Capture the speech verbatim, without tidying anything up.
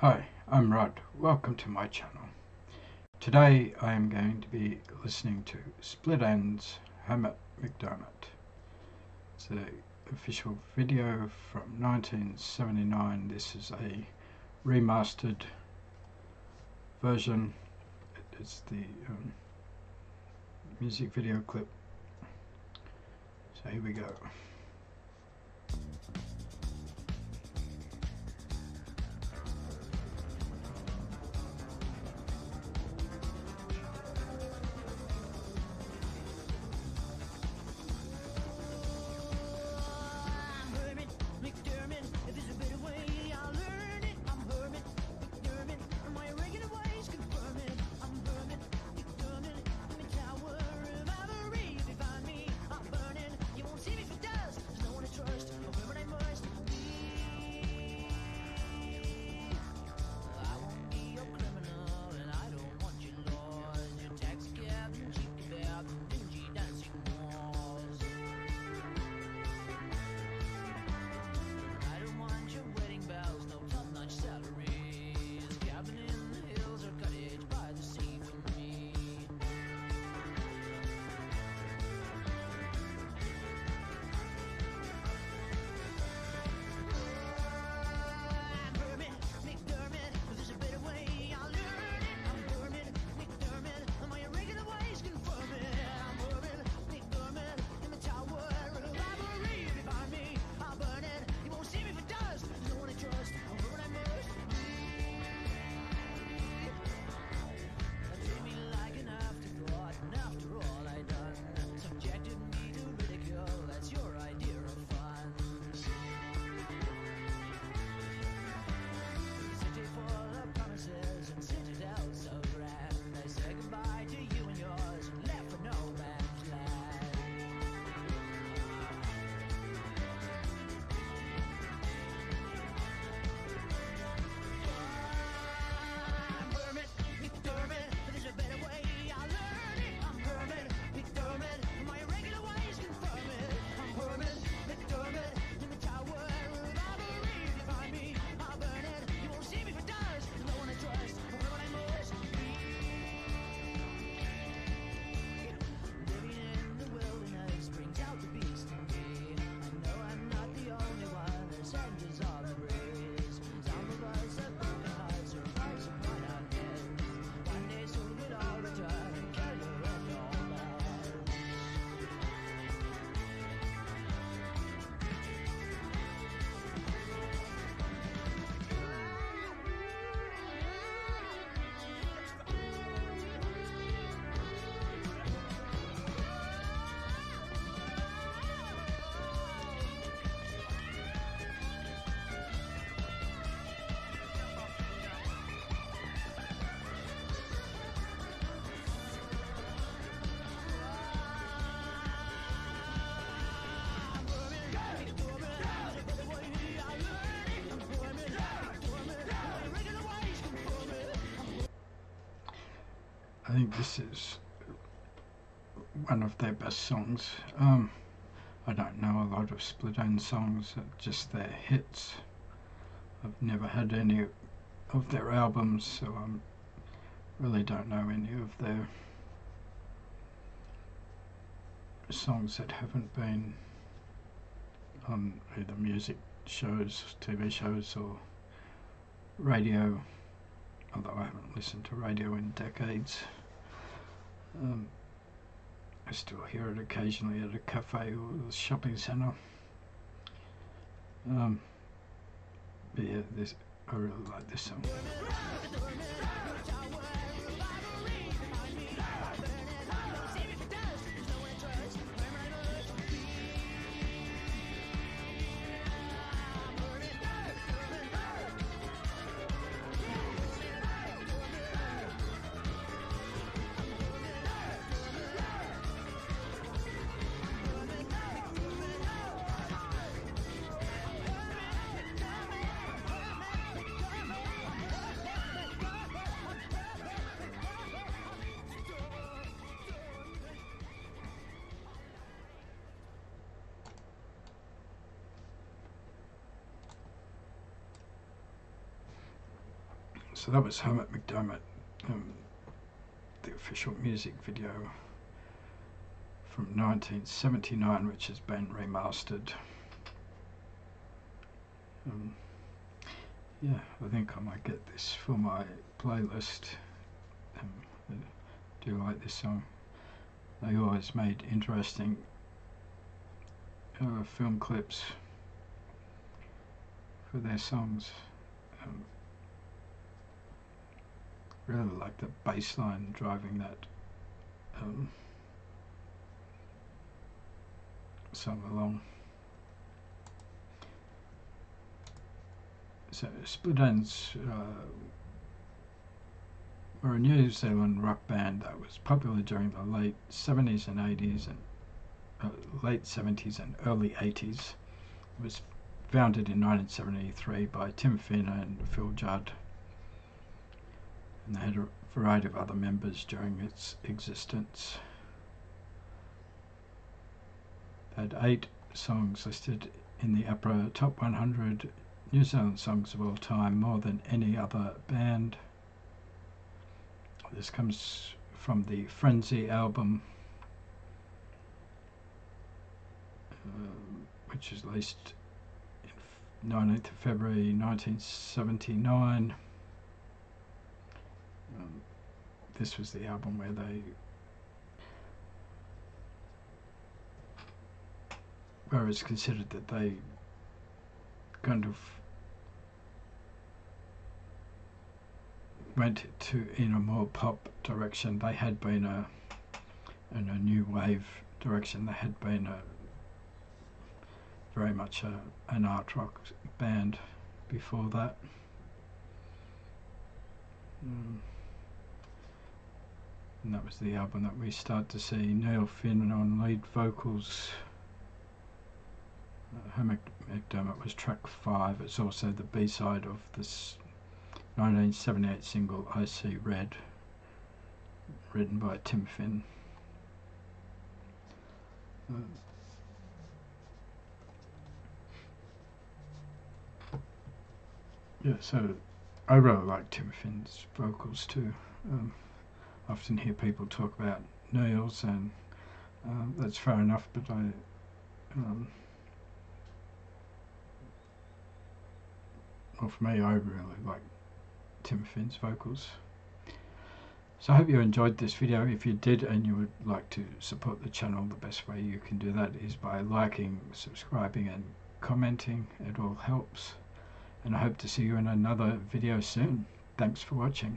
Hi, I'm Rod. Welcome to my channel. Today I am going to be listening to Split Enz, Hermit McDermitt. It's the official video from nineteen seventy-nine. This is a remastered version. It's the um, music video clip. So here we go. I think this is one of their best songs. Um, I don't know a lot of Split Enz songs, just their hits. I've never had any of their albums, so I really don't know any of their songs that haven't been on either music shows, T V shows or radio, although I haven't listened to radio in decades. Um, I still hear it occasionally at a cafe or the shopping centre. Um, but yeah, this, I really like this song. So that was Hermit McDermitt, um, the official music video from nineteen seventy-nine, which has been remastered. Um, yeah, I think I might get this for my playlist. Um, I do like this song. They always made interesting uh, film clips for their songs. Um, really like the bass line driving that um, song along. So Split Enz uh, were a New Zealand rock band that was popular during the late seventies and eighties and uh, late seventies and early eighties. It was founded in nineteen seventy-three by Tim Finn and Phil Judd, and they had a variety of other members during its existence. They had eight songs listed in the APRA Top one hundred New Zealand Songs of All Time, more than any other band. This comes from the Frenzy album, uh, which is released on nineteenth of February nineteen seventy-nine. Um, this was the album where they where it's considered that they kind of went to in a more pop direction. They had been a in a new wave direction. They had been a very much a, an art rock band before that. Mm. And that was the album that we start to see Neil Finn on lead vocals. Uh, Hermit McDermitt was track five. It's also the B-side of this nineteen seventy-eight single I See Red, written by Tim Finn. Uh, yeah, so I really like Tim Finn's vocals too. Um, I often hear people talk about Neil's, and uh, that's fair enough, but I um, well, for me, I really like Tim Finn's vocals. So I hope you enjoyed this video. If you did and you would like to support the channel, the best way you can do that is by liking, subscribing and commenting. It all helps, and I hope to see you in another video soon. Thanks for watching.